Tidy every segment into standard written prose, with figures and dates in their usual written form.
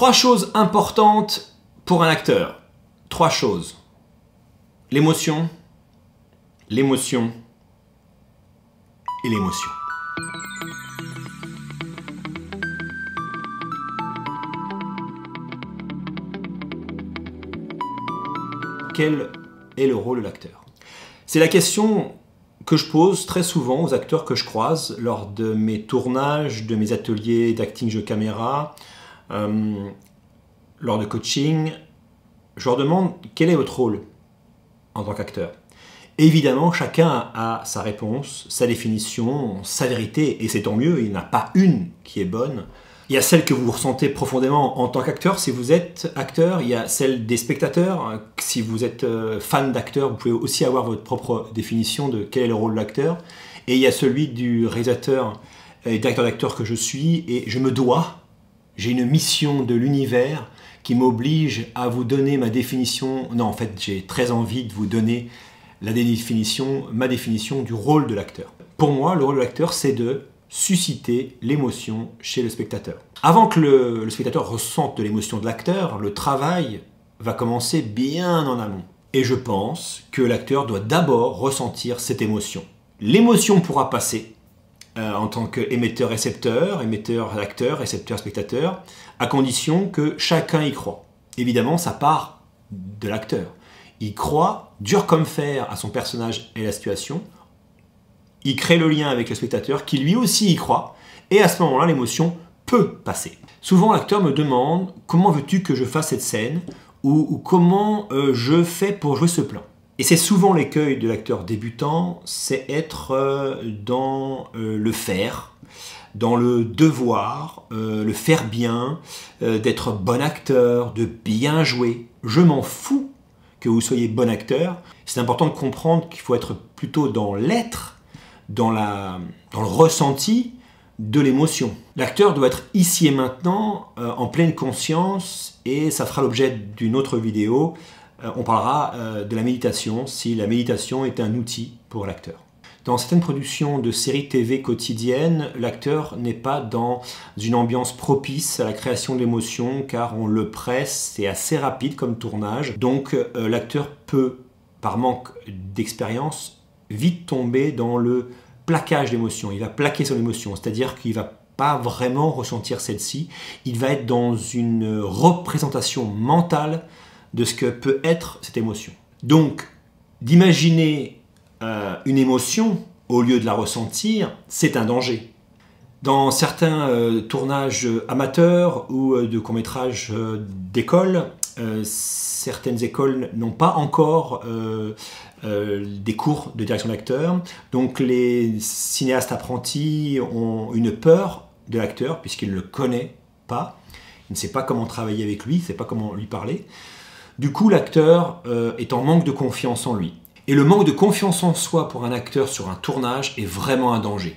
Trois choses importantes pour un acteur. Trois choses. L'émotion, l'émotion et l'émotion. Quel est le rôle de l'acteur? C'est la question que je pose très souvent aux acteurs que je croise lors de mes tournages, de mes ateliers d'acting jeu caméra, lors de coaching. Je leur demande quel est votre rôle en tant qu'acteur. Évidemment, chacun a sa réponse, sa définition, sa vérité, et c'est tant mieux, il n'y en a pas une qui est bonne. Il y a celle que vous ressentez profondément en tant qu'acteur, si vous êtes acteur, il y a celle des spectateurs, si vous êtes fan d'acteur, vous pouvez aussi avoir votre propre définition de quel est le rôle de l'acteur, et il y a celui du réalisateur et directeur d'acteur que je suis, et je me dois, j'ai une mission de l'univers qui m'oblige à vous donner ma définition, non en fait j'ai très envie de vous donner la définition, ma définition du rôle de l'acteur. Pour moi, le rôle de l'acteur, c'est de susciter l'émotion chez le spectateur. Avant que le spectateur ressente de l'émotion de l'acteur, le travail va commencer bien en amont. Et je pense que l'acteur doit d'abord ressentir cette émotion. L'émotion pourra passer en tant qu'émetteur-récepteur, émetteur-acteur, récepteur-spectateur, à condition que chacun y croit. Évidemment, ça part de l'acteur. Il croit dur comme fer à son personnage et la situation. Il crée le lien avec le spectateur qui lui aussi y croit. Et à ce moment-là, l'émotion peut passer. Souvent, l'acteur me demande « Comment veux-tu que je fasse cette scène ?» ou « Comment je fais pour jouer ce plan ?» Et c'est souvent l'écueil de l'acteur débutant, c'est être dans le faire, dans le devoir, le faire bien, d'être bon acteur, de bien jouer. Je m'en fous que vous soyez bon acteur, c'est important de comprendre qu'il faut être plutôt dans l'être, dans le ressenti de l'émotion. L'acteur doit être ici et maintenant, en pleine conscience, et ça fera l'objet d'une autre vidéo. On parlera de la méditation, si la méditation est un outil pour l'acteur. Dans certaines productions de séries TV quotidiennes, l'acteur n'est pas dans une ambiance propice à la création d'émotions car on le presse, c'est assez rapide comme tournage. Donc l'acteur peut, par manque d'expérience, vite tomber dans le plaquage d'émotions. Il va plaquer son émotion, c'est-à-dire qu'il ne va pas vraiment ressentir celle-ci. Il va être dans une représentation mentale de ce que peut être cette émotion. Donc, d'imaginer une émotion, au lieu de la ressentir, c'est un danger. Dans certains tournages amateurs ou de courts-métrages d'école, certaines écoles n'ont pas encore des cours de direction d'acteur, donc les cinéastes apprentis ont une peur de l'acteur puisqu'il ne le connaît pas, il ne sait pas comment travailler avec lui, il ne sait pas comment lui parler. Du coup, l'acteur est en manque de confiance en lui. Et le manque de confiance en soi pour un acteur sur un tournage est vraiment un danger.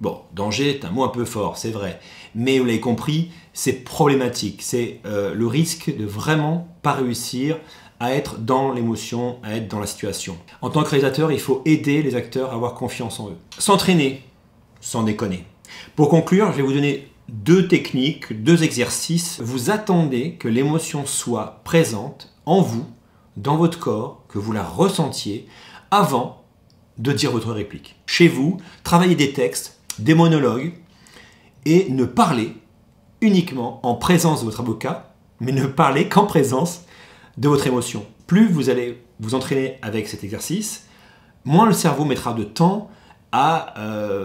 Bon, danger est un mot un peu fort, c'est vrai. Mais vous l'avez compris, c'est problématique. C'est le risque de vraiment pas réussir à être dans l'émotion, à être dans la situation. En tant que réalisateur, il faut aider les acteurs à avoir confiance en eux. S'entraîner, sans déconner. Pour conclure, je vais vous donner deux techniques, deux exercices. Vous attendez que l'émotion soit présente en vous, dans votre corps, que vous la ressentiez avant de dire votre réplique. Chez vous, travaillez des textes, des monologues et ne parlez uniquement en présence de votre avocat, mais ne parlez qu'en présence de votre émotion. Plus vous allez vous entraîner avec cet exercice, moins le cerveau mettra de temps à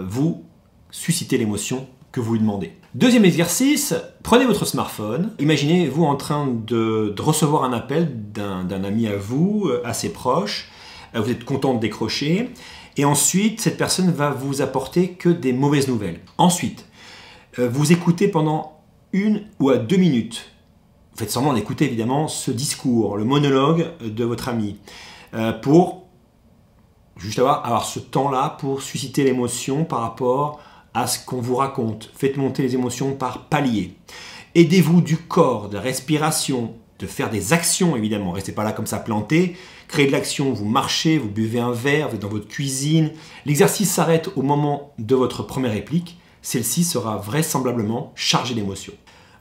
vous susciter l'émotion que vous lui demandez. Deuxième exercice, prenez votre smartphone. Imaginez-vous en train de recevoir un appel d'un ami à vous, assez proche. Vous êtes content de décrocher. Et ensuite, cette personne va vous apporter que des mauvaises nouvelles. Ensuite, vous écoutez pendant 1 ou 2 minutes. Vous faites semblant d'écouter évidemment ce discours, le monologue de votre ami, pour juste avoir ce temps-là pour susciter l'émotion par rapport à ce qu'on vous raconte. Faites monter les émotions par palier. Aidez-vous du corps, de la respiration, de faire des actions évidemment. Restez pas là comme ça planté. Créez de l'action, vous marchez, vous buvez un verre, vous êtes dans votre cuisine. L'exercice s'arrête au moment de votre première réplique. Celle-ci sera vraisemblablement chargée d'émotions.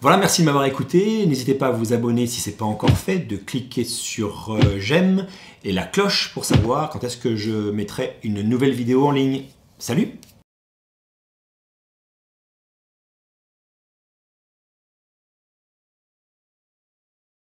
Voilà, merci de m'avoir écouté. N'hésitez pas à vous abonner si ce n'est pas encore fait, de cliquer sur j'aime et la cloche pour savoir quand est-ce que je mettrai une nouvelle vidéo en ligne. Salut!